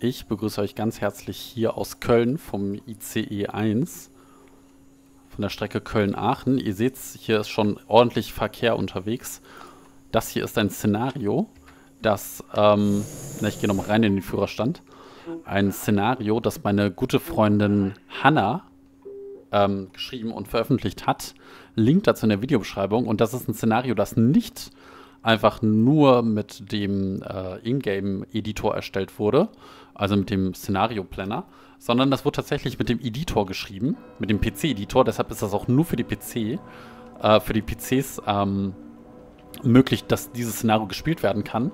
Ich begrüße euch ganz herzlich hier aus Köln vom ICE 1 von der Strecke Köln-Aachen. Ihr seht, hier ist schon ordentlich Verkehr unterwegs. Das hier ist ein Szenario, das, ich gehe nochmal rein in den Führerstand, ein Szenario, das meine gute Freundin Hannah geschrieben und veröffentlicht hat. Link dazu in der Videobeschreibung. Und das ist ein Szenario, das nicht einfach nur mit dem Ingame-Editor erstellt wurde, also mit dem Szenario-Planner, sondern das wurde tatsächlich mit dem Editor geschrieben, mit dem PC-Editor. Deshalb ist das auch nur für die PCs möglich, dass dieses Szenario gespielt werden kann.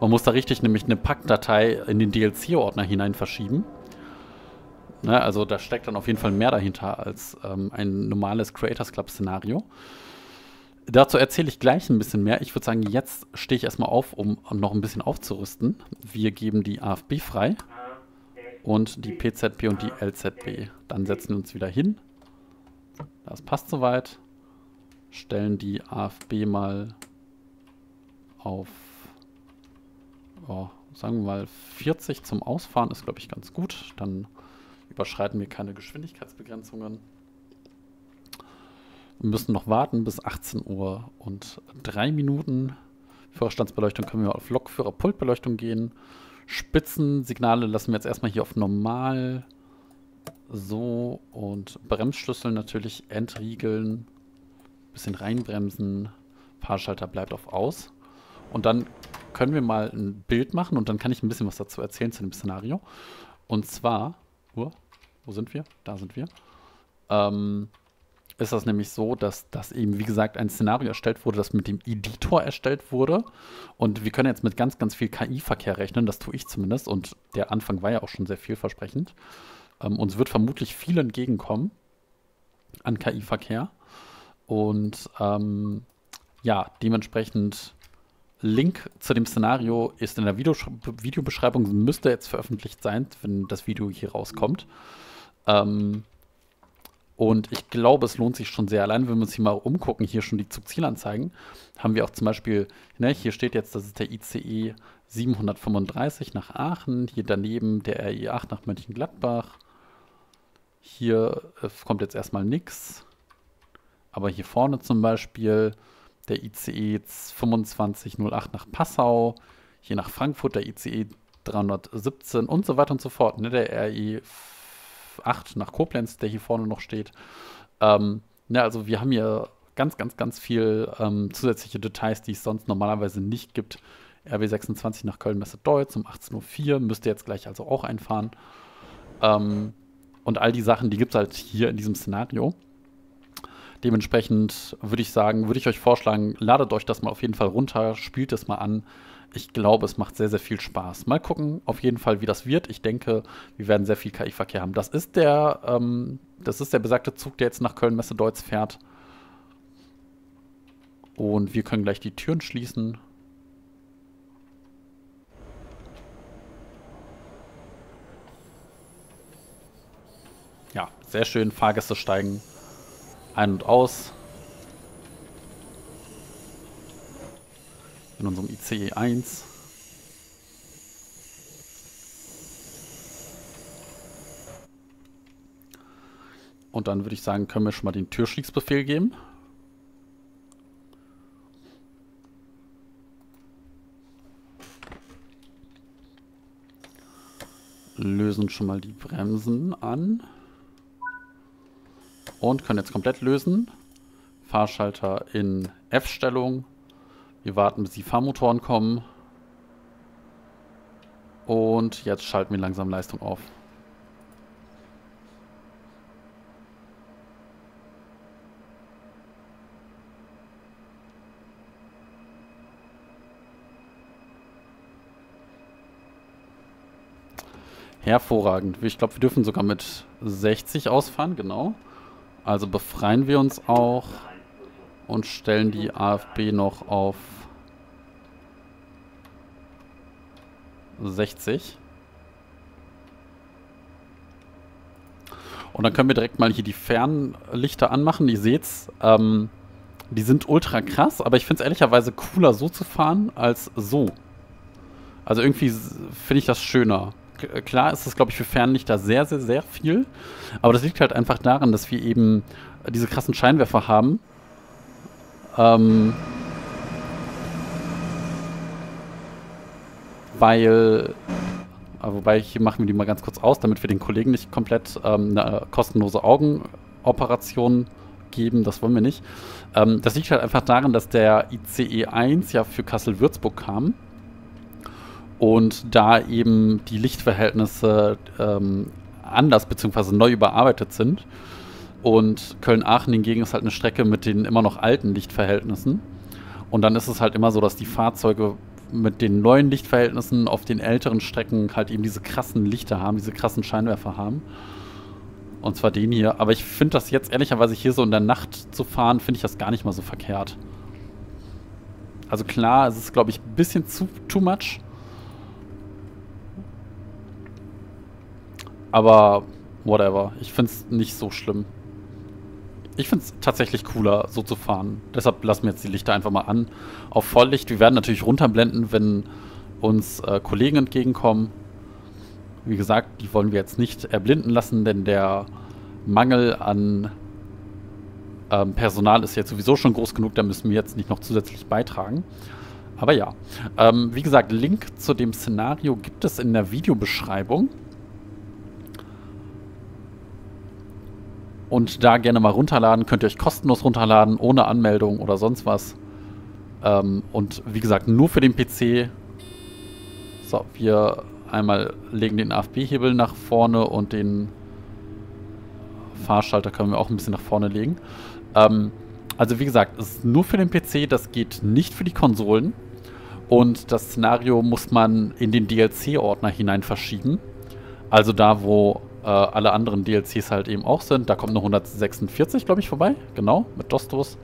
Man muss da richtig nämlich eine Packdatei in den DLC-Ordner hinein verschieben. Ne, also da steckt dann auf jeden Fall mehr dahinter als ein normales Creators Club-Szenario. Dazu erzähle ich gleich ein bisschen mehr. Ich würde sagen, jetzt stehe ich erstmal auf, um noch ein bisschen aufzurüsten. Wir geben die AFB frei und die PZB und die LZB. Dann setzen wir uns wieder hin. Das passt soweit. Stellen die AFB mal auf, sagen wir mal 40 zum Ausfahren. Ist, glaube ich, ganz gut. Dann überschreiten wir keine Geschwindigkeitsbegrenzungen. Wir müssen noch warten bis 18:03 Uhr. Führerstandsbeleuchtung können wir auf Lokführerpultbeleuchtung gehen. Spitzensignale lassen wir jetzt erstmal hier auf normal. So, und Bremsschlüssel natürlich entriegeln. Bisschen reinbremsen. Fahrschalter bleibt auf aus. Und dann können wir mal ein Bild machen und dann kann ich ein bisschen was dazu erzählen zu dem Szenario. Und zwar, wo sind wir? Da sind wir. Ist das nämlich so, dass das eben, wie gesagt, ein Szenario erstellt wurde, das mit dem Editor erstellt wurde. Und wir können jetzt mit ganz, ganz viel KI-Verkehr rechnen, das tue ich zumindest. Und der Anfang war ja auch schon sehr vielversprechend. Uns wird vermutlich viel entgegenkommen an KI-Verkehr. Und ja, dementsprechend Link zu dem Szenario ist in der Videobeschreibung, müsste jetzt veröffentlicht sein, wenn das Video hier rauskommt. Und ich glaube, es lohnt sich schon sehr. Allein, wenn wir uns hier mal umgucken, hier schon die Zugzielanzeigen, haben wir auch zum Beispiel, ne, hier steht jetzt, das ist der ICE 735 nach Aachen, hier daneben der RE 8 nach Mönchengladbach. Hier kommt jetzt erstmal nichts. Aber hier vorne zum Beispiel der ICE 2508 nach Passau, hier nach Frankfurt der ICE 317 und so weiter und so fort, ne, der RE 8 nach Koblenz, der hier vorne noch steht. Also wir haben hier ganz, ganz, ganz viel zusätzliche Details, die es sonst normalerweise nicht gibt. RB 26 nach Köln-Messe-Deutz um 18:04 Uhr, müsste jetzt gleich also auch einfahren. Und all die Sachen, die gibt es halt hier in diesem Szenario. Dementsprechend würde ich sagen, würde ich euch vorschlagen, ladet euch das mal auf jeden Fall runter, spielt es mal an. Ich glaube, es macht sehr, sehr viel Spaß. Mal gucken auf jeden Fall, wie das wird. Ich denke, wir werden sehr viel KI-Verkehr haben. Das ist der besagte Zug, der jetzt nach Köln-Messe-Deutz fährt. Und wir können gleich die Türen schließen. Ja, sehr schön. Fahrgäste steigen ein und aus. In unserem ICE 1. Und dann würde ich sagen, können wir schon mal den Türschließbefehl geben. Lösen schon mal die Bremsen an. Und können jetzt komplett lösen. Fahrschalter in F-Stellung. Wir warten, bis die Fahrmotoren kommen. Und jetzt schalten wir langsam Leistung auf. Hervorragend. Ich glaube, wir dürfen sogar mit 60 ausfahren, genau. Also befreien wir uns auch. Und stellen die AFB noch auf 60. Und dann können wir direkt mal hier die Fernlichter anmachen. Ihr seht's, die sind ultra krass, aber ich finde es ehrlicherweise cooler so zu fahren als so. Also irgendwie finde ich das schöner. klar ist es, glaube ich, für Fernlichter sehr, sehr, sehr viel. Aber das liegt halt einfach daran, dass wir eben diese krassen Scheinwerfer haben. Wobei, hier machen wir die mal ganz kurz aus, damit wir den Kollegen nicht komplett eine kostenlose Augenoperation geben. Das wollen wir nicht. Das liegt halt einfach daran, dass der ICE 1 ja für Kassel-Würzburg kam. Und da eben die Lichtverhältnisse anders bzw. neu überarbeitet sind. Und Köln-Aachen hingegen ist halt eine Strecke mit den immer noch alten Lichtverhältnissen. Und dann ist es halt immer so, dass die Fahrzeuge mit den neuen Lichtverhältnissen auf den älteren Strecken halt eben diese krassen Lichter haben, diese krassen Scheinwerfer haben. Und zwar den hier. Aber ich finde das jetzt, ehrlicherweise, hier so in der Nacht zu fahren, finde ich das gar nicht mal so verkehrt. Also klar, es ist, glaube ich, ein bisschen too much. Aber whatever. Ich finde es nicht so schlimm. Ich finde es tatsächlich cooler, so zu fahren. Deshalb lassen wir jetzt die Lichter einfach mal an. Auf Volllicht. Wir werden natürlich runterblenden, wenn uns Kollegen entgegenkommen. Wie gesagt, die wollen wir jetzt nicht erblinden lassen, denn der Mangel an Personal ist jetzt sowieso schon groß genug. Da müssen wir jetzt nicht noch zusätzlich beitragen. Aber ja. Wie gesagt, Link zu dem Szenario gibt es in der Videobeschreibung. Und da gerne mal runterladen. Könnt ihr euch kostenlos runterladen, ohne Anmeldung oder sonst was. Und wie gesagt, nur für den PC. So, wir einmal legen den AFB-Hebel nach vorne und den Fahrschalter können wir auch ein bisschen nach vorne legen. Also wie gesagt, es ist nur für den PC, das geht nicht für die Konsolen. Und das Szenario muss man in den DLC-Ordner hinein verschieben. Also da, wo alle anderen DLCs halt eben auch sind. Da kommt noch 146, glaube ich, vorbei. Genau, mit Dostos.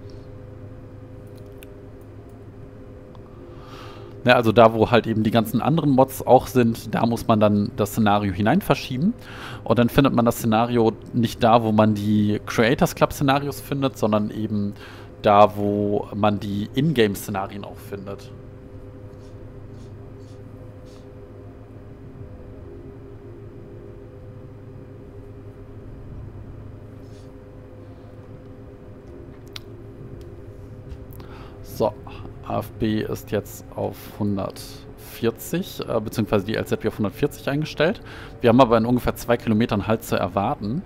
Ja, also da, wo halt eben die ganzen anderen Mods auch sind, da muss man dann das Szenario hinein verschieben. Und dann findet man das Szenario nicht da, wo man die Creators Club Szenarios findet, sondern eben da, wo man die Ingame Szenarien auch findet. So, AFB ist jetzt auf 140, beziehungsweise die LZB auf 140 eingestellt. Wir haben aber in ungefähr 2 Kilometern Halt zu erwarten.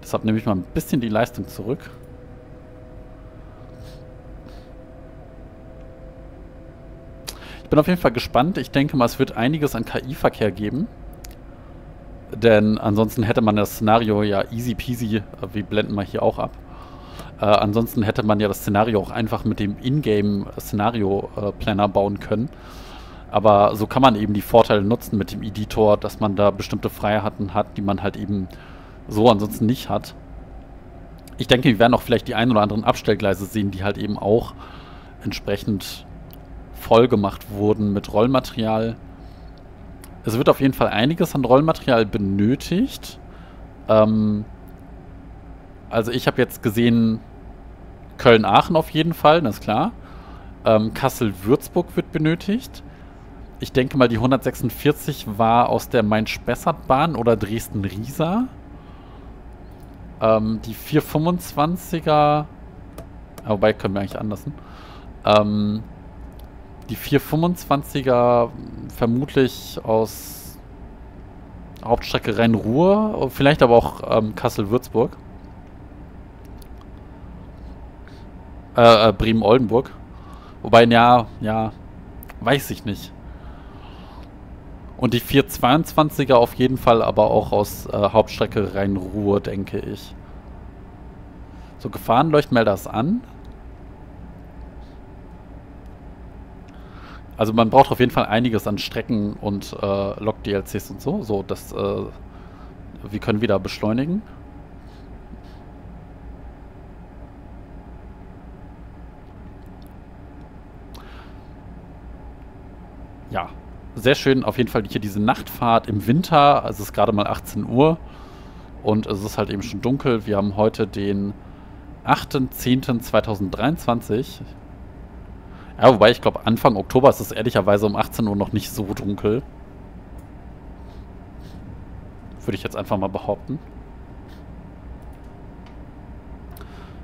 Deshalb nehme ich mal ein bisschen die Leistung zurück. Ich bin auf jeden Fall gespannt. Ich denke mal, es wird einiges an KI-Verkehr geben. Denn ansonsten hätte man das Szenario ja easy peasy, wir blenden mal hier auch ab. Ansonsten hätte man ja das Szenario auch einfach mit dem Ingame-Szenario-Planner bauen können. Aber so kann man eben die Vorteile nutzen mit dem Editor, dass man da bestimmte Freiheiten hat, die man halt eben so ansonsten nicht hat. Ich denke, wir werden auch vielleicht die ein oder anderen Abstellgleise sehen, die halt eben auch entsprechend voll gemacht wurden mit Rollmaterial. Es wird auf jeden Fall einiges an Rollmaterial benötigt. Also ich habe jetzt gesehen, Köln-Aachen auf jeden Fall, das ist klar. Kassel-Würzburg wird benötigt. Ich denke mal, die 146 war aus der Main-Spessart-Bahn oder Dresden-Riesa. Die 425er, wobei können wir eigentlich anlassen. Die 425er vermutlich aus Hauptstrecke Rhein-Ruhr, vielleicht aber auch Kassel-Würzburg. Bremen-Oldenburg. Wobei, ja, weiß ich nicht. Und die 422er auf jeden Fall, aber auch aus Hauptstrecke Rhein-Ruhr, denke ich. So, Gefahrenleuchtmelder ist an. Also man braucht auf jeden Fall einiges an Strecken und Log-DLCs und so. So, das, wir können wieder beschleunigen. Ja, sehr schön auf jeden Fall hier diese Nachtfahrt im Winter. Also es ist gerade mal 18 Uhr und es ist halt eben schon dunkel. Wir haben heute den 8.10.2023. Ja, wobei ich glaube, Anfang Oktober ist es ehrlicherweise um 18 Uhr noch nicht so dunkel. Würde ich jetzt einfach mal behaupten.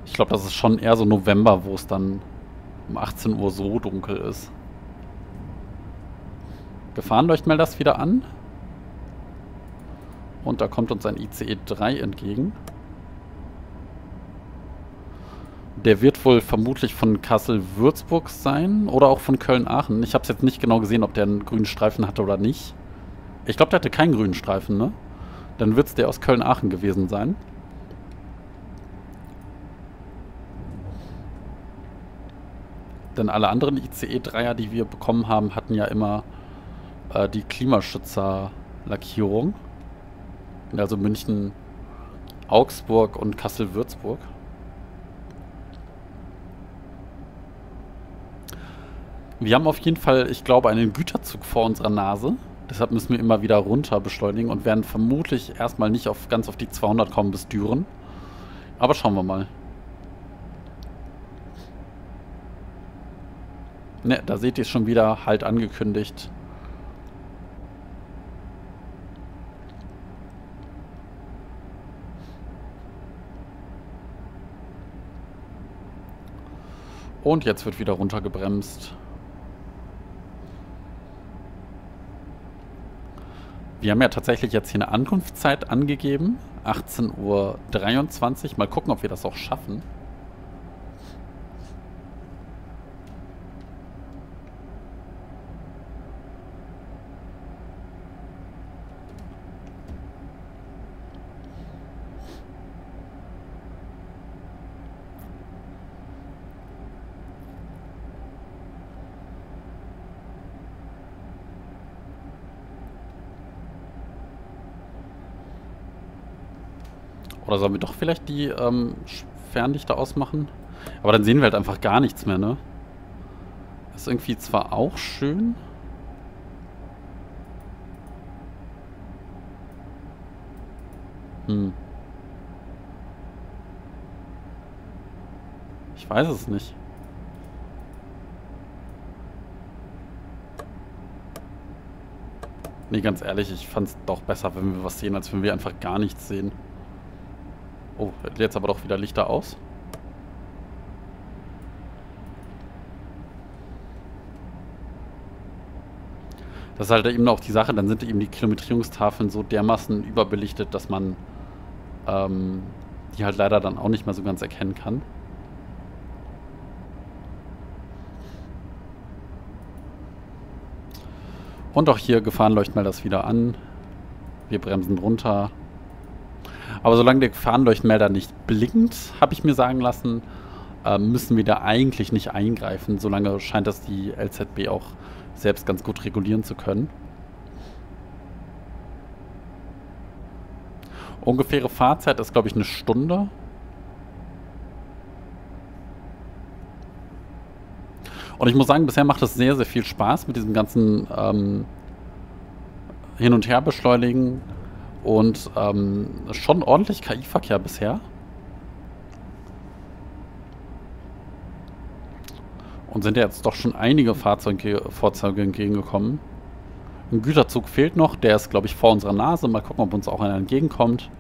Ich glaube, das ist schon eher so November, wo es dann um 18 Uhr so dunkel ist. Gefahrenleuchtmelder das wieder an. Und da kommt uns ein ICE 3 entgegen. Der wird wohl vermutlich von Kassel-Würzburg sein oder auch von Köln-Aachen. Ich habe es jetzt nicht genau gesehen, ob der einen grünen Streifen hatte oder nicht. Ich glaube, der hatte keinen grünen Streifen, ne? Dann wird es der aus Köln-Aachen gewesen sein. Denn alle anderen ICE-3er, die wir bekommen haben, hatten ja immer die Klimaschützer-Lackierung. Also München, Augsburg und Kassel-Würzburg. Wir haben auf jeden Fall, ich glaube, einen Güterzug vor unserer Nase. Deshalb müssen wir immer wieder runter beschleunigen und werden vermutlich erstmal nicht ganz auf die 200 kommen bis Düren. Aber schauen wir mal. Ne, da seht ihr es schon wieder, halt angekündigt. Und jetzt wird wieder runtergebremst. Wir haben ja tatsächlich jetzt hier eine Ankunftszeit angegeben. 18.23 Uhr. Mal gucken, ob wir das auch schaffen. Oder sollen wir doch vielleicht die Fernlichter ausmachen? Aber dann sehen wir halt einfach gar nichts mehr, ne? Ist irgendwie zwar auch schön. Hm. Ich weiß es nicht. Nee, ganz ehrlich, ich fand es doch besser, wenn wir was sehen, als wenn wir einfach gar nichts sehen. Oh, jetzt aber doch wieder Lichter aus. Das ist halt eben auch die Sache, dann sind eben die Kilometrierungstafeln so dermaßen überbelichtet, dass man die halt leider dann auch nicht mehr so ganz erkennen kann. Und auch hier Gefahrenleuchtmelder das wieder an. Wir bremsen runter. Aber solange der Gefahrenleuchtmelder nicht blinkt, habe ich mir sagen lassen, müssen wir da eigentlich nicht eingreifen. Solange scheint das die LZB auch selbst ganz gut regulieren zu können. Ungefähre Fahrzeit ist, glaube ich, eine Stunde. Und ich muss sagen, bisher macht es sehr, sehr viel Spaß mit diesem ganzen Hin- und Her-Beschleunigen. Und schon ordentlich KI-Verkehr bisher. Und sind ja jetzt doch schon einige Fahrzeuge entgegengekommen. Ein Güterzug fehlt noch. Der ist, glaube ich, vor unserer Nase. Mal gucken, ob uns auch einer entgegenkommt.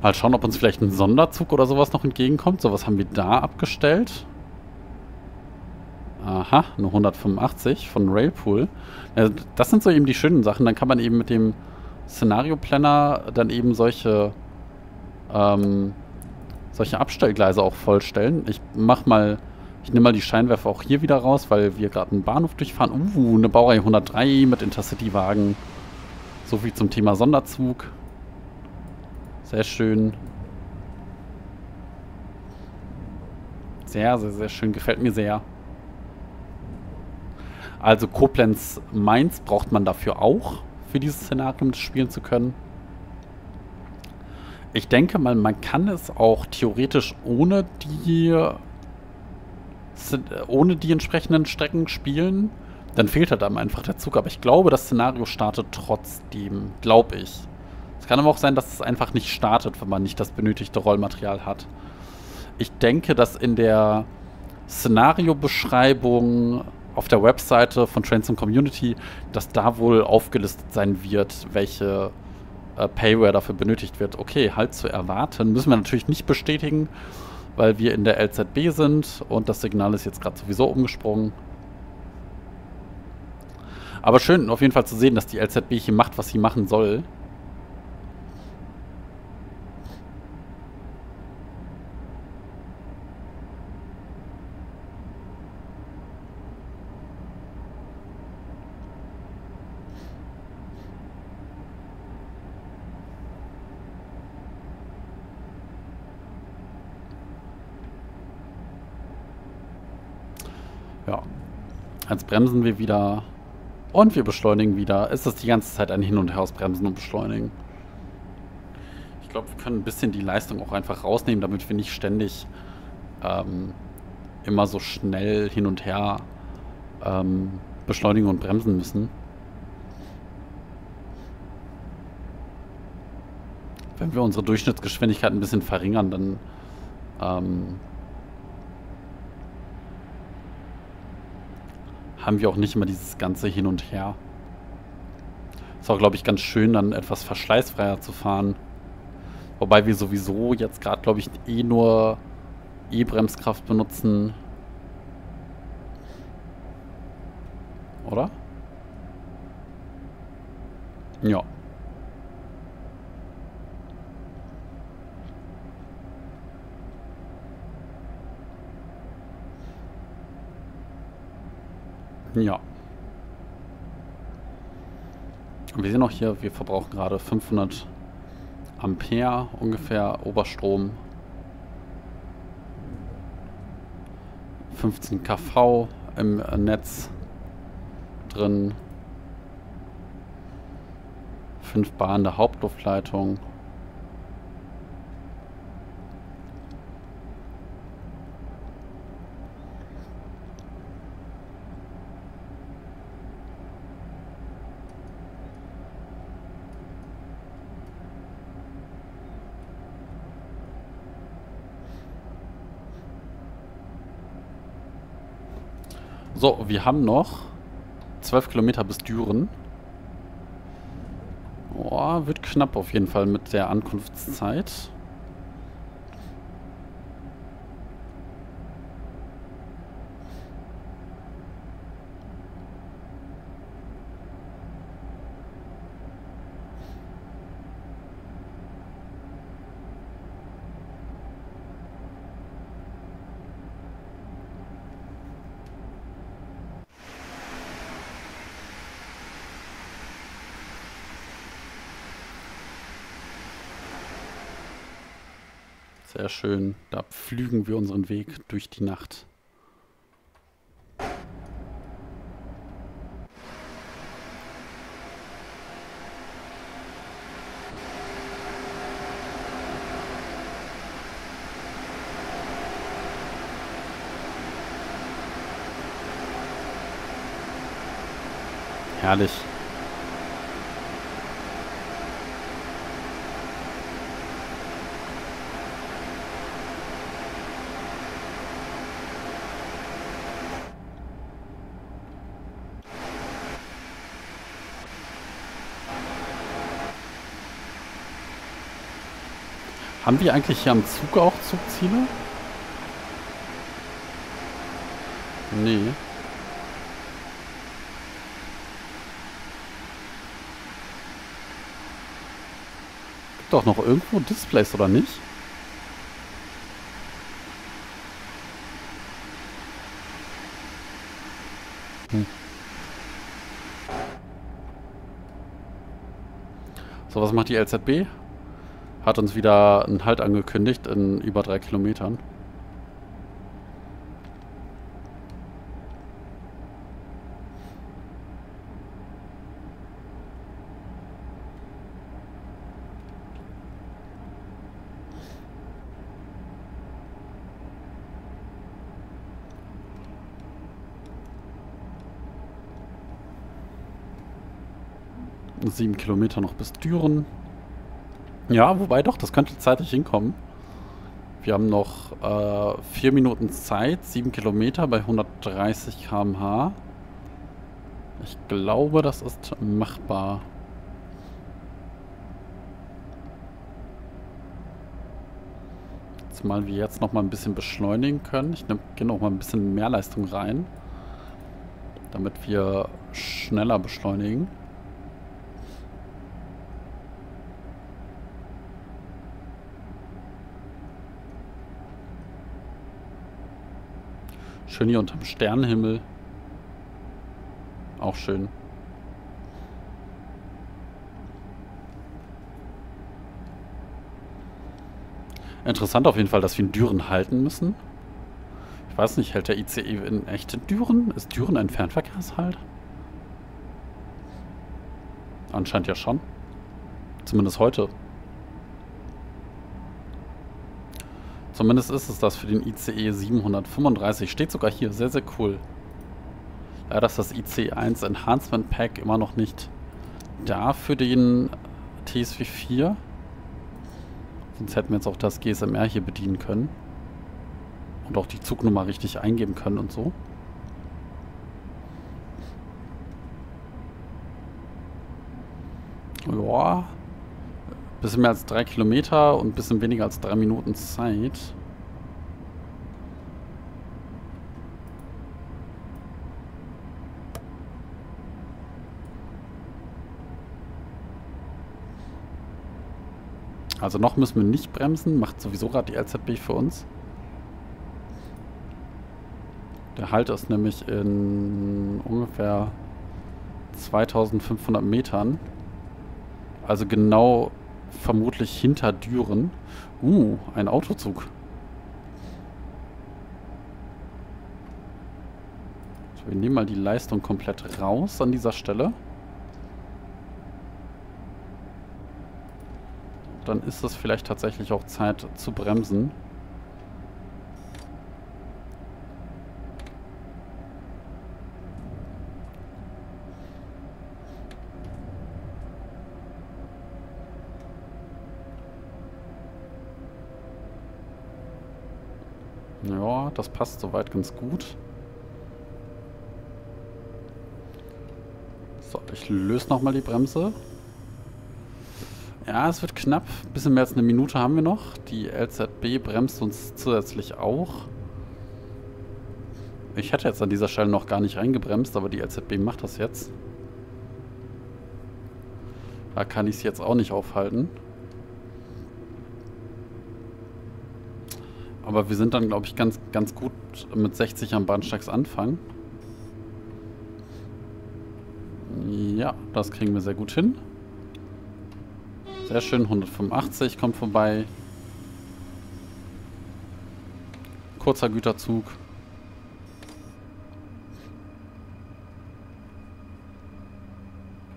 Mal schauen, ob uns vielleicht ein Sonderzug oder sowas noch entgegenkommt. Sowas haben wir da abgestellt. Aha, eine 185 von Railpool. Das sind so eben die schönen Sachen. Dann kann man eben mit dem Szenario-Planner dann eben solche Abstellgleise auch vollstellen. Ich nehme mal die Scheinwerfer auch hier wieder raus, weil wir gerade einen Bahnhof durchfahren. Eine Baureihe 103 mit Intercity-Wagen. So viel zum Thema Sonderzug. Sehr schön. Sehr, sehr, sehr schön. Gefällt mir sehr. Also Koblenz-Mainz braucht man dafür auch, für dieses Szenario spielen zu können. Ich denke mal, man kann es auch theoretisch ohne die entsprechenden Strecken spielen. Dann fehlt halt einem einfach der Zug. Aber ich glaube, das Szenario startet trotzdem. Glaube ich. Es kann aber auch sein, dass es einfach nicht startet, wenn man nicht das benötigte Rollmaterial hat. Ich denke, dass in der Szenario-Beschreibung auf der Webseite von Trainsim Community, dass da wohl aufgelistet sein wird, welche Payware dafür benötigt wird. Okay, halt zu erwarten. Müssen wir natürlich nicht bestätigen, weil wir in der LZB sind und das Signal ist jetzt gerade sowieso umgesprungen. Aber schön auf jeden Fall zu sehen, dass die LZB hier macht, was sie machen soll. Ja, jetzt bremsen wir wieder und wir beschleunigen wieder. Ist das die ganze Zeit ein Hin- und Herausbremsen und Beschleunigen? Ich glaube, wir können ein bisschen die Leistung auch einfach rausnehmen, damit wir nicht ständig immer so schnell hin und her beschleunigen und bremsen müssen. Wenn wir unsere Durchschnittsgeschwindigkeit ein bisschen verringern, dann haben wir auch nicht immer dieses ganze Hin und Her. Ist auch, glaube ich, ganz schön, dann etwas verschleißfreier zu fahren. Wobei wir sowieso jetzt gerade, glaube ich, eh nur E-Bremskraft benutzen. Oder? Ja. Ja. Wir sehen auch hier, wir verbrauchen gerade 500 Ampere ungefähr Oberstrom. 15 kV im Netz drin. 5 Bahnen der Hauptluftleitung. So, wir haben noch 12 Kilometer bis Düren. Boah, wird knapp auf jeden Fall mit der Ankunftszeit. Sehr schön, da pflügen wir unseren Weg durch die Nacht. Herrlich. Haben wir eigentlich hier am Zug auch Zugziele? Nee. Gibt doch noch irgendwo Displays, oder nicht? Hm. So, was macht die LZB? Hat uns wieder einen Halt angekündigt in über 3 Kilometern. Und 7 Kilometer noch bis Düren. Ja, wobei doch, das könnte zeitlich hinkommen. Wir haben noch 4 Minuten Zeit, 7 Kilometer bei 130 km/h. Ich glaube, das ist machbar. Zumal wir jetzt noch mal ein bisschen beschleunigen können. Ich gehe noch mal ein bisschen mehr Leistung rein, damit wir schneller beschleunigen. Schön hier unterm Sternenhimmel. Auch schön. Interessant auf jeden Fall, dass wir in Düren halten müssen. Ich weiß nicht, hält der ICE in echte Düren? Ist Düren ein Fernverkehrshalt? Anscheinend ja schon. Zumindest heute. Zumindest ist es das für den ICE 735. Steht sogar hier. Sehr, sehr cool. Ja, dass das ICE 1 Enhancement Pack immer noch nicht da für den TSW4. Sonst hätten wir jetzt auch das GSMR hier bedienen können. Und auch die Zugnummer richtig eingeben können und so. Ja. Bisschen mehr als 3 Kilometer und ein bisschen weniger als 3 Minuten Zeit. Also noch müssen wir nicht bremsen, macht sowieso gerade die LZB für uns. Der Halt ist nämlich in ungefähr 2500 Metern. Also genau vermutlich hinter Düren. Ein Autozug. So, wir nehmen mal die Leistung komplett raus an dieser Stelle. Dann ist es vielleicht tatsächlich auch Zeit zu bremsen. Ja, das passt soweit ganz gut. So, ich löse nochmal die Bremse. Ja, es wird knapp. Ein bisschen mehr als 1 Minute haben wir noch. Die LZB bremst uns zusätzlich auch. Ich hätte jetzt an dieser Stelle noch gar nicht reingebremst, aber die LZB macht das jetzt. Da kann ich es jetzt auch nicht aufhalten. Aber wir sind dann, glaube ich, ganz gut mit 60 am Bahnsteigsanfang. Ja, das kriegen wir sehr gut hin. Sehr schön, 185 kommt vorbei. Kurzer Güterzug.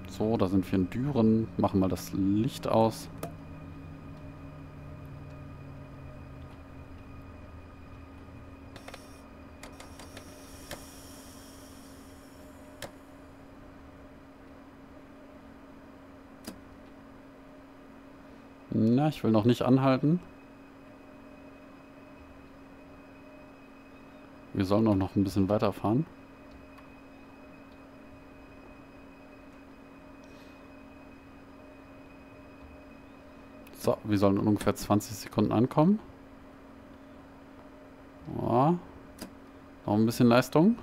So, da sind wir in Düren. Machen mal das Licht aus. Na, ich will noch nicht anhalten. Wir sollen auch noch ein bisschen weiterfahren. So, wir sollen in ungefähr 20 Sekunden ankommen. Ja. Noch ein bisschen Leistung.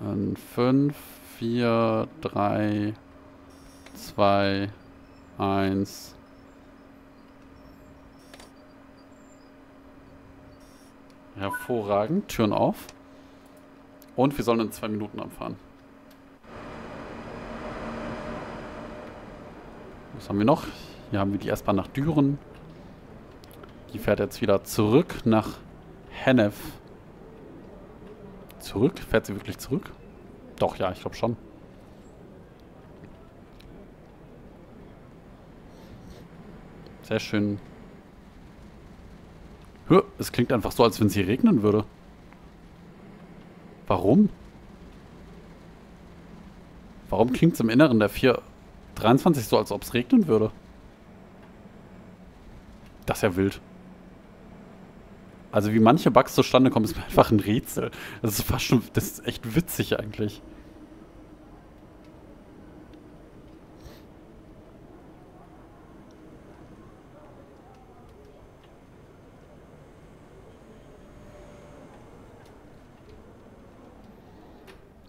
In 5... 4, 3, 2, 1. Hervorragend. Türen auf. Und wir sollen in 2 Minuten anfahren. Was haben wir noch? Hier haben wir die S-Bahn nach Düren. Die fährt jetzt wieder zurück nach Hennef. Zurück? Fährt sie wirklich zurück? Doch, ja, ich glaube schon. Sehr schön. Hö, es klingt einfach so, als wenn es hier regnen würde. Warum? Warum klingt es im Inneren der 423 so, als ob es regnen würde? Das ist ja wild. Also wie manche Bugs zustande kommen, ist mir einfach ein Rätsel. Das ist fast schon, das ist echt witzig eigentlich.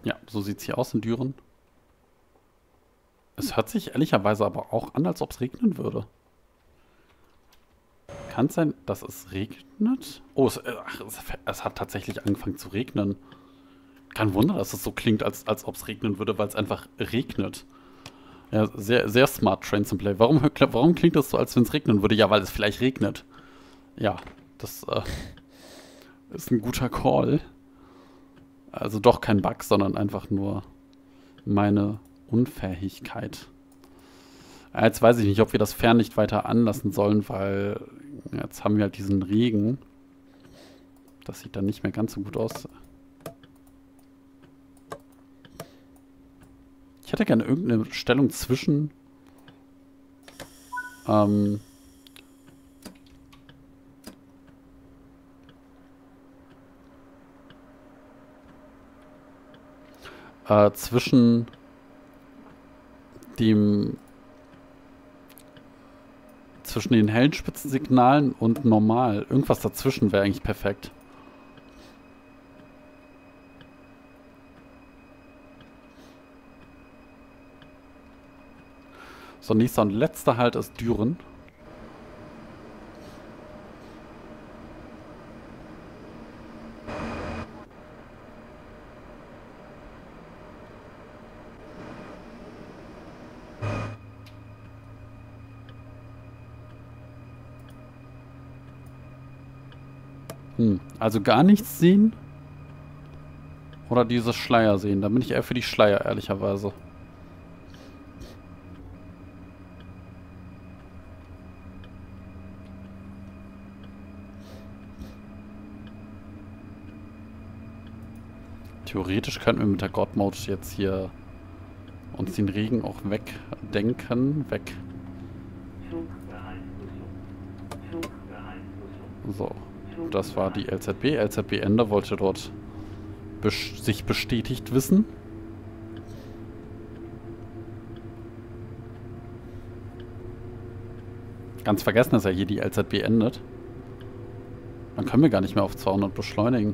Ja, so sieht es hier aus in Düren. Es hört sich ehrlicherweise aber auch an, als ob es regnen würde. Kann es sein, dass es regnet? Oh, es hat tatsächlich angefangen zu regnen. Kein Wunder, dass es so klingt, als ob es regnen würde, weil es einfach regnet. Ja, sehr, sehr smart, Trains and Play. Warum klingt das so, als wenn es regnen würde? Ja, weil es vielleicht regnet. Ja, das ist ein guter Call. Also doch kein Bug, sondern einfach nur meine Unfähigkeit. Jetzt weiß ich nicht, ob wir das Fernlicht weiter anlassen sollen, weil jetzt haben wir halt diesen Regen. Das sieht dann nicht mehr ganz so gut aus. Ich hätte gerne irgendeine Stellung zwischen zwischen dem zwischen den hellen Spitzensignalen und normal. Irgendwas dazwischen wäre eigentlich perfekt. So, nächster und letzter Halt ist Düren. Also gar nichts sehen? Oder diese Schleier sehen? Da bin ich eher für die Schleier, ehrlicherweise. Theoretisch könnten wir mit der God-Mode jetzt hier uns den Regen auch wegdenken. So, das war die LZB. LZB-Ende wollte dort sich bestätigt wissen. Ganz vergessen, dass ja hier die LZB endet. Dann können wir gar nicht mehr auf 200 beschleunigen.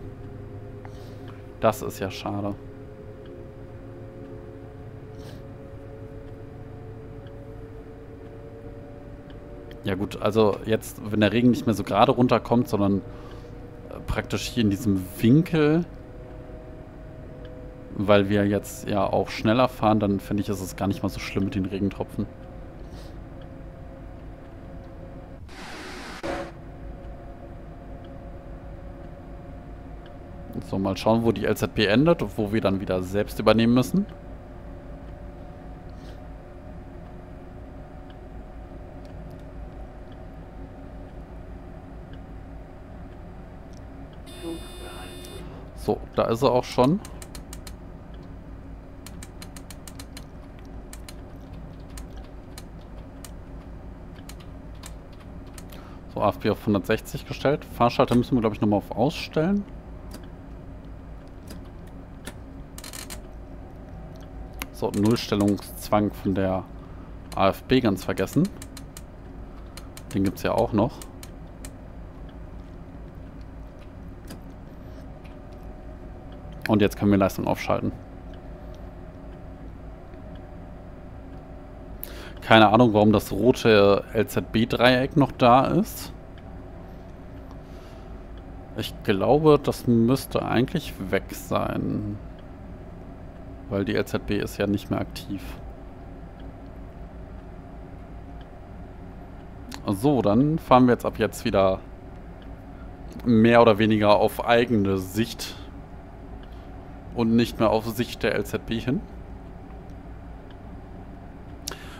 Das ist ja schade. Ja gut, also jetzt, wenn der Regen nicht mehr so gerade runterkommt, sondern praktisch hier in diesem Winkel, weil wir jetzt ja auch schneller fahren, dann finde ich, ist es gar nicht mal so schlimm mit den Regentropfen. So, mal schauen, wo die LZB endet und wo wir dann wieder selbst übernehmen müssen. So, da ist er auch schon. So, AFB auf 160 gestellt. Fahrschalter müssen wir, glaube ich, nochmal auf ausstellen. So, Nullstellungszwang von der AFB ganz vergessen. Den gibt es ja auch noch. Und jetzt können wir Leistung aufschalten. Keine Ahnung, warum das rote LZB-Dreieck noch da ist. Ich glaube, das müsste eigentlich weg sein. Weil die LZB ist ja nicht mehr aktiv. So, dann fahren wir jetzt ab jetzt wieder mehr oder weniger auf eigene Sicht und nicht mehr auf Sicht der LZB hin.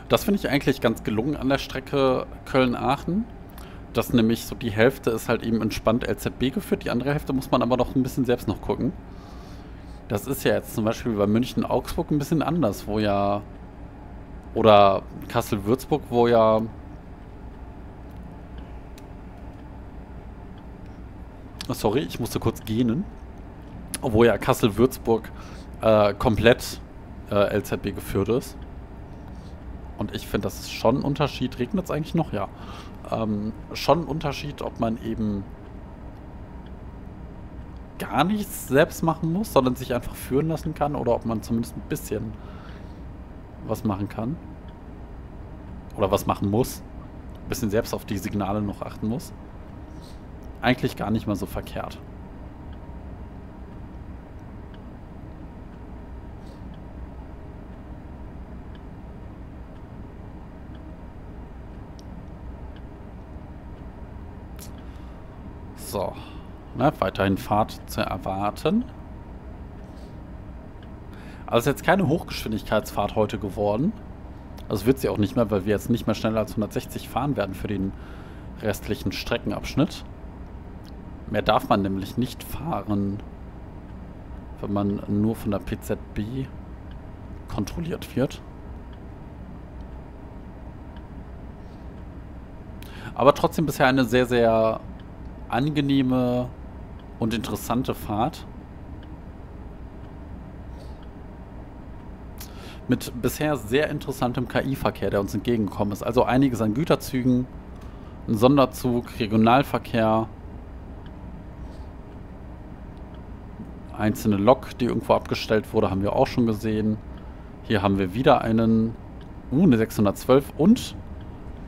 Das finde ich eigentlich ganz gelungen an der Strecke Köln-Aachen. Dass nämlich so die Hälfte ist halt eben entspannt LZB geführt, die andere Hälfte muss man aber noch ein bisschen selbst noch gucken. Das ist ja jetzt zum Beispiel bei München-Augsburg ein bisschen anders, wo ja... Oder Kassel-Würzburg, wo ja... Sorry, ich musste kurz gähnen. Wo ja Kassel-Würzburg komplett LZB geführt ist. Und ich finde, das ist schon ein Unterschied. Regnet es eigentlich noch? Ja. Schon ein Unterschied, ob man eben... gar nichts selbst machen muss, sondern sich einfach führen lassen kann oder ob man zumindest ein bisschen was machen kann. Oder was machen muss. Ein bisschen selbst auf die Signale noch achten muss. Eigentlich gar nicht mal so verkehrt. So, na, weiterhin Fahrt zu erwarten. Also ist jetzt keine Hochgeschwindigkeitsfahrt heute geworden. Also wird sie auch nicht mehr, weil wir jetzt nicht mehr schneller als 160 fahren werden für den restlichen Streckenabschnitt. Mehr darf man nämlich nicht fahren, wenn man nur von der PZB kontrolliert wird. Aber trotzdem bisher eine sehr, sehr angenehme und interessante Fahrt. Mit bisher sehr interessantem KI-Verkehr, der uns entgegengekommen ist. Also einiges an Güterzügen, ein Sonderzug, Regionalverkehr, einzelne Lok, die irgendwo abgestellt wurde, haben wir auch schon gesehen. Hier haben wir wieder einen eine 612 und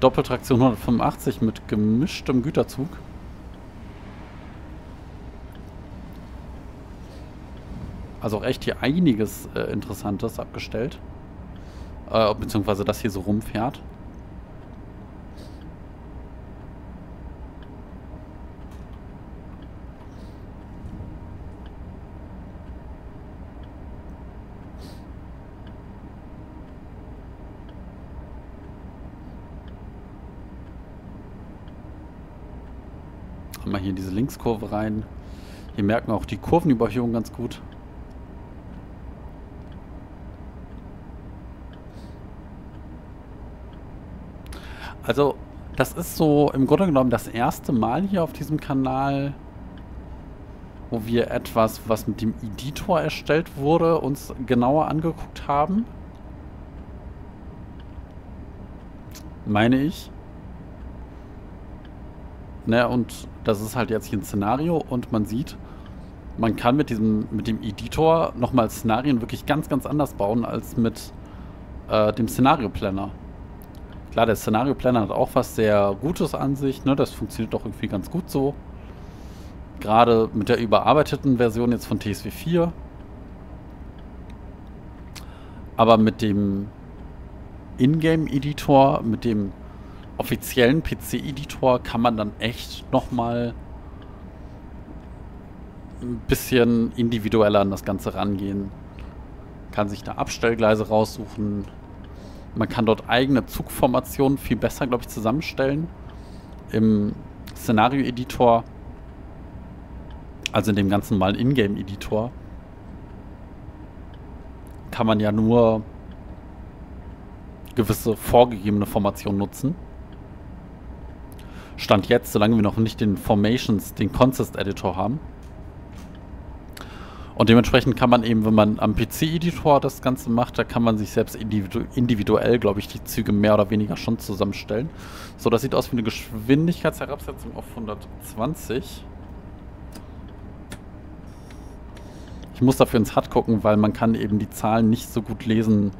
Doppeltraktion 185 mit gemischtem Güterzug. Also auch echt hier einiges Interessantes abgestellt. Beziehungsweise das hier so rumfährt. Haben wir hier diese Linkskurve rein. Hier merken wir auch die Kurvenüberhöhung ganz gut. Also, das ist so im Grunde genommen das erste Mal hier auf diesem Kanal, wo wir etwas, was mit dem Editor erstellt wurde, uns genauer angeguckt haben. Meine ich. Naja, und das ist halt jetzt hier ein Szenario und man sieht, man kann mit dem Editor nochmal Szenarien wirklich ganz, ganz anders bauen als mit dem Szenario-Planner. Klar, der Szenario-Planner hat auch was sehr Gutes an sich, ne? Das funktioniert doch irgendwie ganz gut so. Gerade mit der überarbeiteten Version jetzt von TSW4. Aber mit dem Ingame-Editor, mit dem offiziellen PC-Editor kann man dann echt nochmal ein bisschen individueller an das Ganze rangehen. Kann sich da Abstellgleise raussuchen. Man kann dort eigene Zugformationen viel besser, glaube ich, zusammenstellen. Im Szenario-Editor, also in dem ganz normalen Ingame-Editor, kann man ja nur gewisse vorgegebene Formationen nutzen. Stand jetzt, solange wir noch nicht den Formations, den Consist-Editor haben. Und dementsprechend kann man eben, wenn man am PC-Editor das Ganze macht, da kann man sich selbst individuell, glaube ich, die Züge mehr oder weniger schon zusammenstellen. So, das sieht aus wie eine Geschwindigkeitsherabsetzung auf 120. Ich muss dafür ins HUD gucken, weil man kann eben die Zahlen nicht so gut lesen,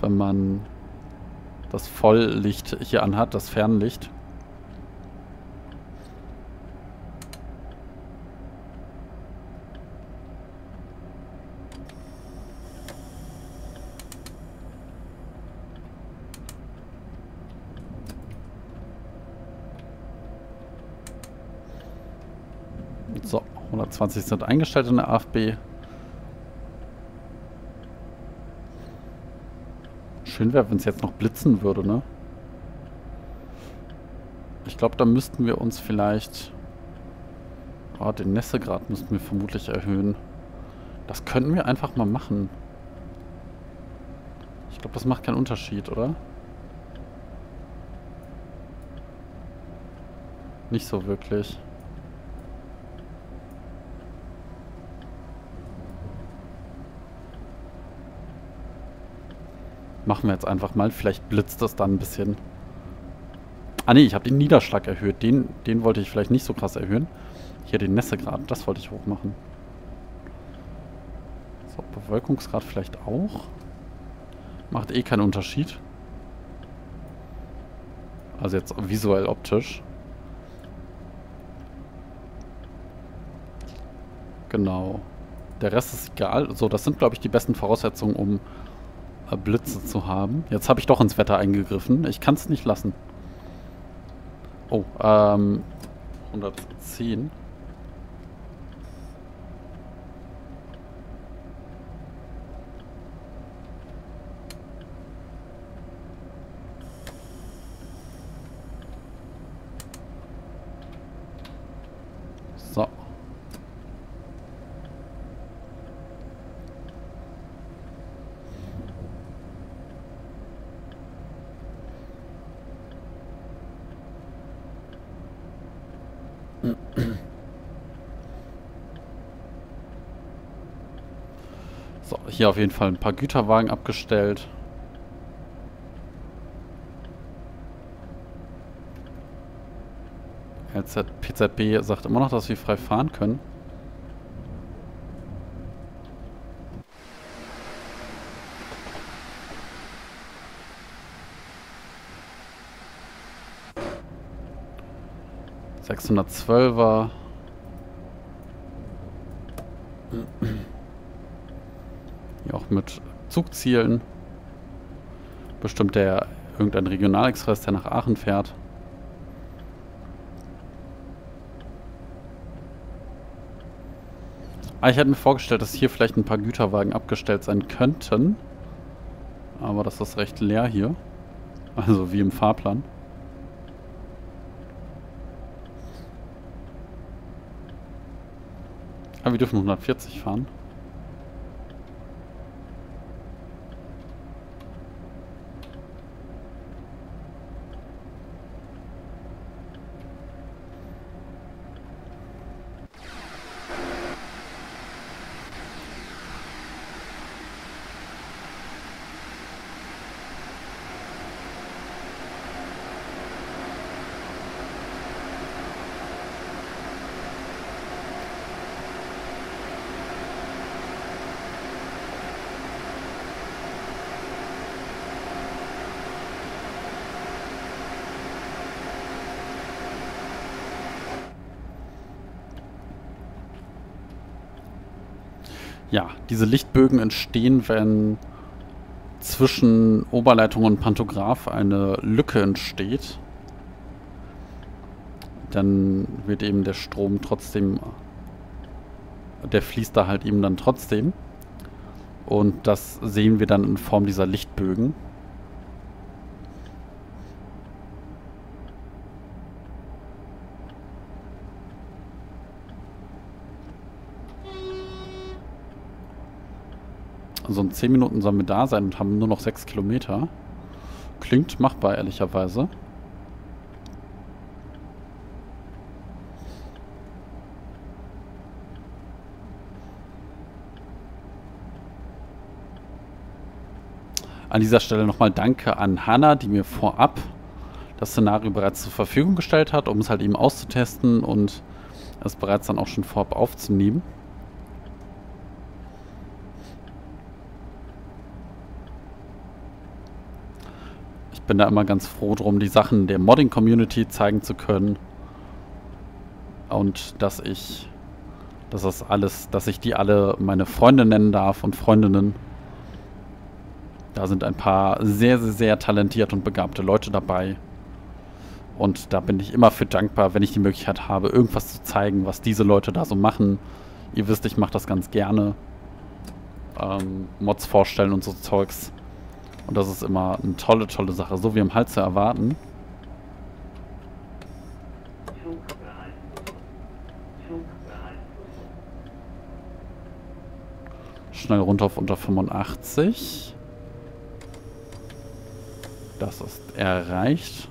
wenn man das Volllicht hier anhat, das Fernlicht. So, 120 sind eingestellt in der AFB. Schön wäre, wenn es jetzt noch blitzen würde, ne? Ich glaube, da müssten wir uns vielleicht... Oh, den Nässegrad müssten wir vermutlich erhöhen. Das könnten wir einfach mal machen. Ich glaube, das macht keinen Unterschied, oder? Nicht so wirklich. Machen wir jetzt einfach mal. Vielleicht blitzt das dann ein bisschen. Ah ne, ich habe den Niederschlag erhöht. Den wollte ich vielleicht nicht so krass erhöhen. Hier den Nässegrad, das wollte ich hoch machen. Bewölkungsgrad vielleicht auch. Macht eh keinen Unterschied. Also jetzt visuell optisch. Genau. Der Rest ist egal. So, das sind, glaube ich, die besten Voraussetzungen, um Blitze zu haben. Jetzt habe ich doch ins Wetter eingegriffen. Ich kann es nicht lassen. Oh, 110. So. So, hier auf jeden Fall ein paar Güterwagen abgestellt. PZB sagt immer noch, dass wir frei fahren können. ...612er... Hier auch mit Zugzielen. Bestimmt der irgendein Regionalexpress, der nach Aachen fährt. Ich hätte mir vorgestellt, dass hier vielleicht ein paar Güterwagen abgestellt sein könnten. Aber das ist recht leer hier. Also wie im Fahrplan. Aber wir dürfen 140 fahren. Ja, diese Lichtbögen entstehen, wenn zwischen Oberleitung und Pantograph eine Lücke entsteht. Dann wird eben der Strom trotzdem, der fließt da halt eben dann trotzdem. Und das sehen wir dann in Form dieser Lichtbögen. Also in 10 Minuten sollen wir da sein und haben nur noch 6 Kilometer. Klingt machbar, ehrlicherweise. An dieser Stelle nochmal Danke an Hannah, die mir vorab das Szenario bereits zur Verfügung gestellt hat, um es halt eben auszutesten und es bereits dann auch schon vorab aufzunehmen. Bin da immer ganz froh drum, die Sachen der Modding-Community zeigen zu können und dass ich die alle meine Freunde nennen darf und Freundinnen. Da sind ein paar sehr, sehr, sehr talentierte und begabte Leute dabei und da bin ich immer für dankbar, wenn ich die Möglichkeit habe, irgendwas zu zeigen, was diese Leute da so machen. Ihr wisst, ich mache das ganz gerne. Mods vorstellen und so Zeugs. Und das ist immer eine tolle, tolle Sache, so wie im Hals zu erwarten. Schnell runter auf unter 85. Das ist erreicht.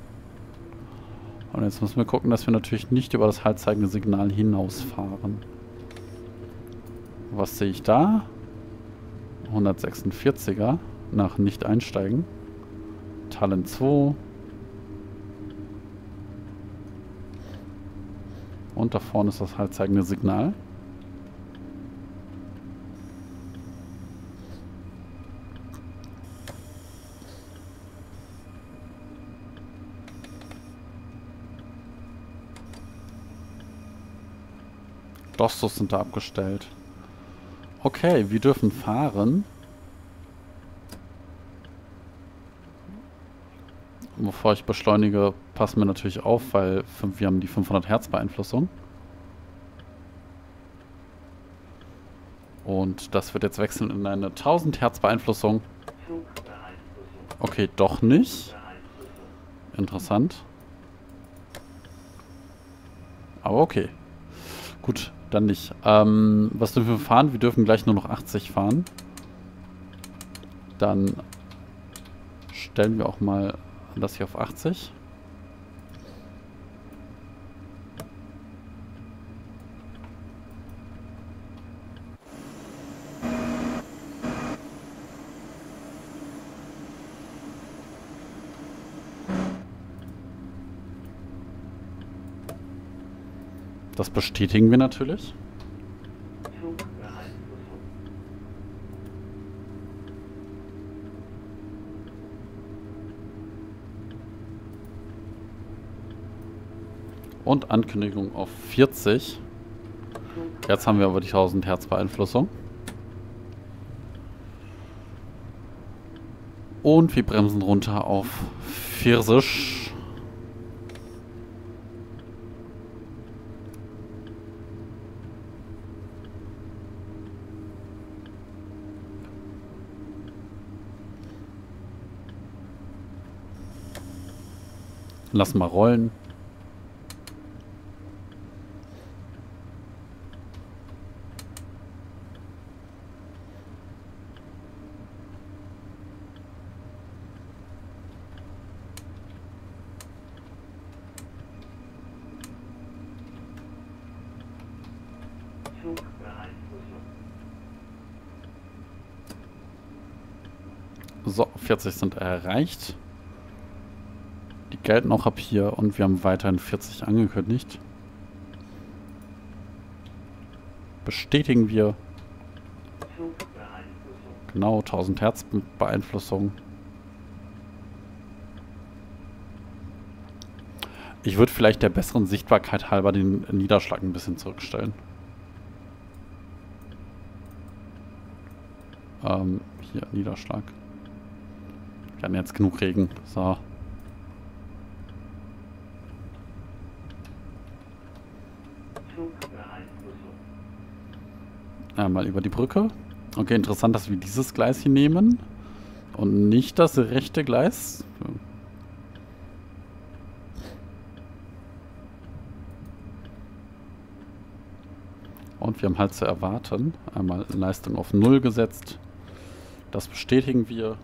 Und jetzt müssen wir gucken, dass wir natürlich nicht über das haltzeigende Signal hinausfahren. Was sehe ich da? 146er. Nach nicht einsteigen. Talent 2. Und da vorne ist das haltzeigende Signal. Dosto sind da abgestellt. Okay, wir dürfen fahren. Und bevor ich beschleunige, passen wir natürlich auf, weil wir haben die 500 Hertz Beeinflussung. Und das wird jetzt wechseln in eine 1000 Hertz Beeinflussung. Okay, doch nicht. Interessant. Aber okay. Gut, dann nicht. Was dürfen wir fahren? Wir dürfen gleich nur noch 80 fahren. Dann stellen wir auch mal das hier auf 80. Das bestätigen wir natürlich. Und Ankündigung auf 40. Jetzt haben wir aber die 1000 Hertz Beeinflussung. Und wir bremsen runter auf 40. Lass mal rollen. So, 40 sind erreicht. Gelten auch ab hier und wir haben weiterhin 40 angekündigt. Bestätigen wir. Genau, 1000 Hertz Beeinflussung. Ich würde vielleicht der besseren Sichtbarkeit halber den Niederschlag ein bisschen zurückstellen. Hier, Niederschlag. Wir haben jetzt genug Regen. So. Einmal über die Brücke. Okay, interessant, dass wir dieses Gleis hier nehmen und nicht das rechte Gleis. Und wir haben halt zu erwarten. Einmal Leistung auf 0 gesetzt. Das bestätigen wir.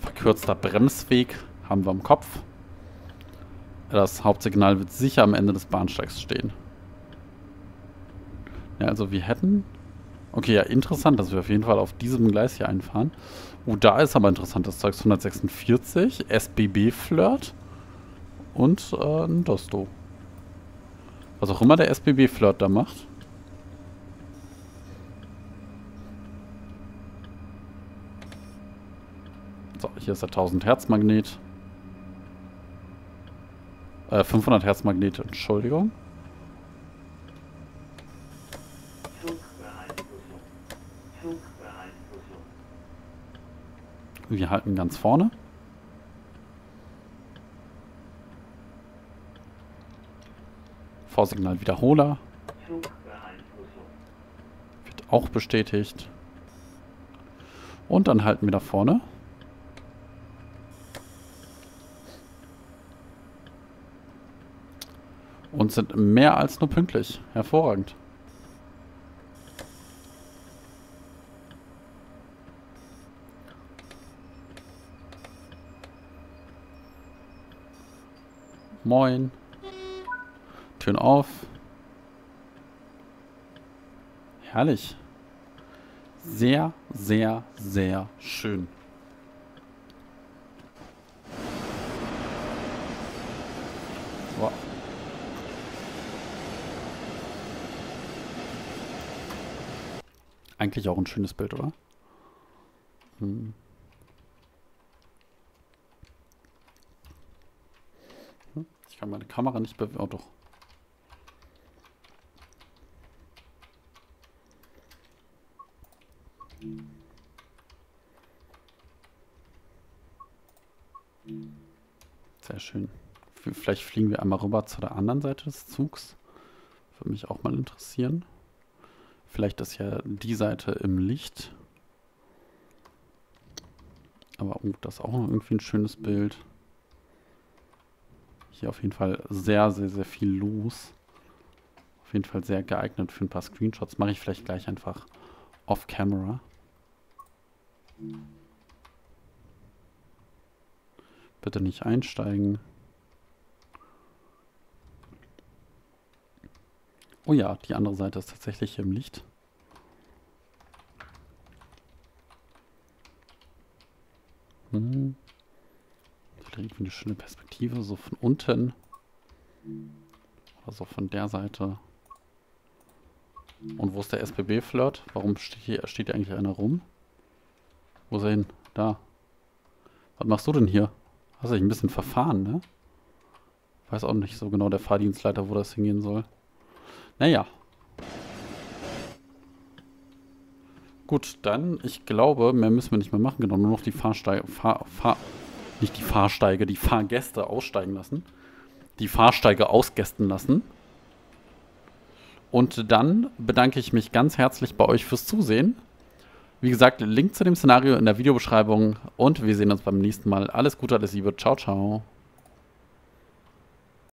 Verkürzter Bremsweg haben wir im Kopf. Das Hauptsignal wird sicher am Ende des Bahnsteigs stehen. Ja, also wir hätten... Okay, ja, interessant, dass wir auf jeden Fall auf diesem Gleis hier einfahren. Oh, da ist aber interessantes Zeug. 146, SBB-Flirt und ein Dosto. Was auch immer der SBB-Flirt da macht. So, hier ist der 1000-Hertz-Magnet. 500-Hertz-Magnet, Entschuldigung. Wir halten ganz vorne. Vorsignal Wiederholer. Wird auch bestätigt. Und dann halten wir da vorne. Und sind mehr als nur pünktlich. Hervorragend. Moin. Türen auf. Herrlich. Sehr, sehr, sehr schön. Wow. Eigentlich auch ein schönes Bild, oder? Hm. Ich kann meine Kamera nicht bewegen. Oh, doch. Sehr schön. Vielleicht fliegen wir einmal rüber zu der anderen Seite des Zugs. Würde mich auch mal interessieren. Vielleicht ist ja die Seite im Licht. Aber das ist auch noch irgendwie ein schönes Bild. Hier auf jeden Fall sehr, sehr, sehr viel los. Auf jeden Fall sehr geeignet für ein paar Screenshots. Mache ich vielleicht gleich einfach off-camera. Bitte nicht einsteigen. Oh ja, die andere Seite ist tatsächlich hier im Licht. Vielleicht eine schöne Perspektive, so von unten. Oder so von der Seite. Und wo ist der SBB-Flirt? Warum steht hier eigentlich einer rum? Wo ist er hin? Da. Was machst du denn hier? Hast dich ein bisschen verfahren, ne? Weiß auch nicht so genau der Fahrdienstleiter, wo das hingehen soll. Naja. Gut, dann, ich glaube, mehr müssen wir nicht mehr machen. Genau, nur noch die die Fahrgäste aussteigen lassen. Die Fahrsteige ausgästen lassen. Und dann bedanke ich mich ganz herzlich bei euch fürs Zusehen. Wie gesagt, Link zu dem Szenario in der Videobeschreibung. Und wir sehen uns beim nächsten Mal. Alles Gute, alles Liebe. Ciao, ciao.